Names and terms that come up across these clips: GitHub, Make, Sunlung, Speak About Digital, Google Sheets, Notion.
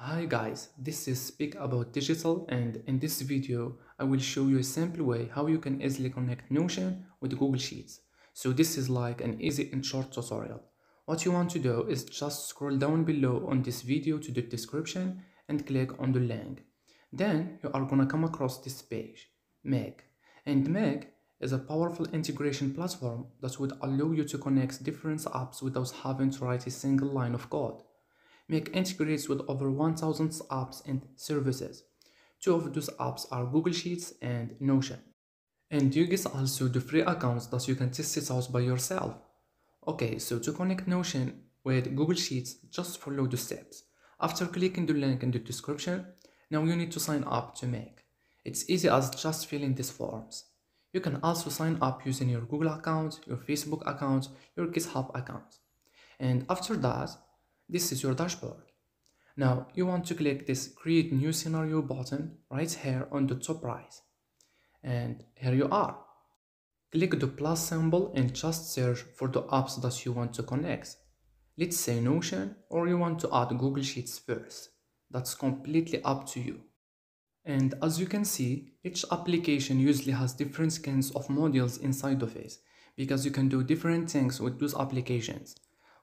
Hi guys, this is Speak About Digital, and in this video I will show you a simple way how you can easily connect Notion with Google Sheets. So this is like an easy and short tutorial. What you want to do is just scroll down below on this video to the description and click on the link. Then you are gonna come across this page, Make. And Make is a powerful integration platform that would allow you to connect different apps without having to write a single line of code. Make integrates with over 1,000 apps and services. Two of those apps are Google Sheets and Notion. And you get also the free accounts that you can test it out by yourself. Okay, so to connect Notion with Google Sheets, just follow the steps. After clicking the link in the description, now you need to sign up to Make. It's easy as just filling these forms. You can also sign up using your Google account, your Facebook account, your GitHub account. And after that, this is your dashboard. Now you want to click this Create New Scenario button right here on the top right. And here you are. Click the plus symbol and just search for the apps that you want to connect. Let's say Notion, or you want to add Google Sheets first. That's completely up to you. And as you can see, each application usually has different kinds of modules inside of it, because you can do different things with those applications.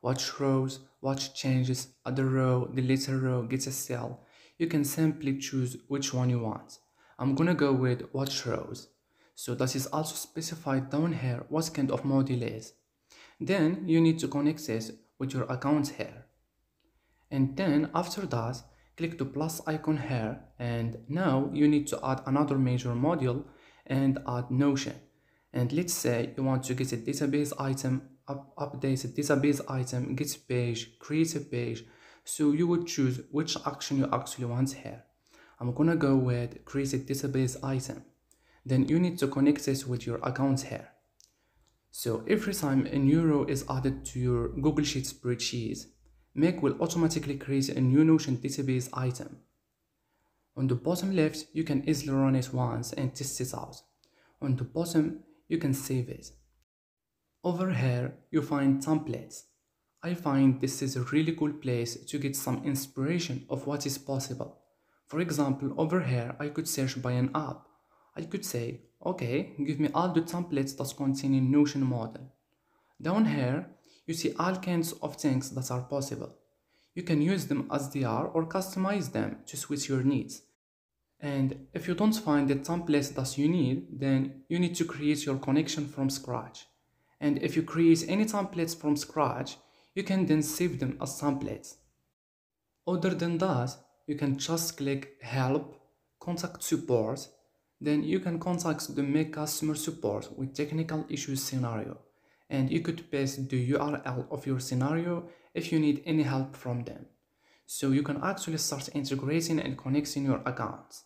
Watch rows, watch changes, add a row, delete a row, get a cell. You can simply choose which one you want. I'm gonna go with watch rows. So that is also specified down here what kind of module is. Then you need to connect it with your account here. And then after that, click the plus icon here. And now you need to add another major module and add Notion. And let's say you want to get a database item, update a database item, get page, create a page. So you would choose which action you actually want here. I'm gonna go with create a database item. Then you need to connect this with your account here. So every time a new row is added to your Google Sheets spreadsheet, Make will automatically create a new Notion database item. On the bottom left, you can easily run it once and test it out. On the bottom, you can save it. Over here, you find templates. I find this is a really cool place to get some inspiration of what is possible. For example, over here, I could search by an app. I could say, okay, give me all the templates that contain a Notion model. Down here, you see all kinds of things that are possible. You can use them as they are or customize them to suit your needs. And if you don't find the templates that you need, then you need to create your connection from scratch. And if you create any templates from scratch, you can then save them as templates. Other than that, you can just click Help, Contact Support. Then you can contact the Make customer support with technical issues scenario. And you could paste the URL of your scenario if you need any help from them. So you can actually start integrating and connecting your accounts.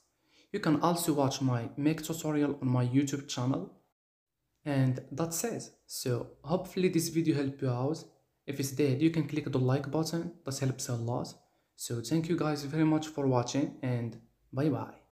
You can also watch my Make tutorial on my YouTube channel. And that's it. So hopefully this video helped you out. If it did, you can click the like button. That helps a lot. So thank you guys very much for watching, and bye bye.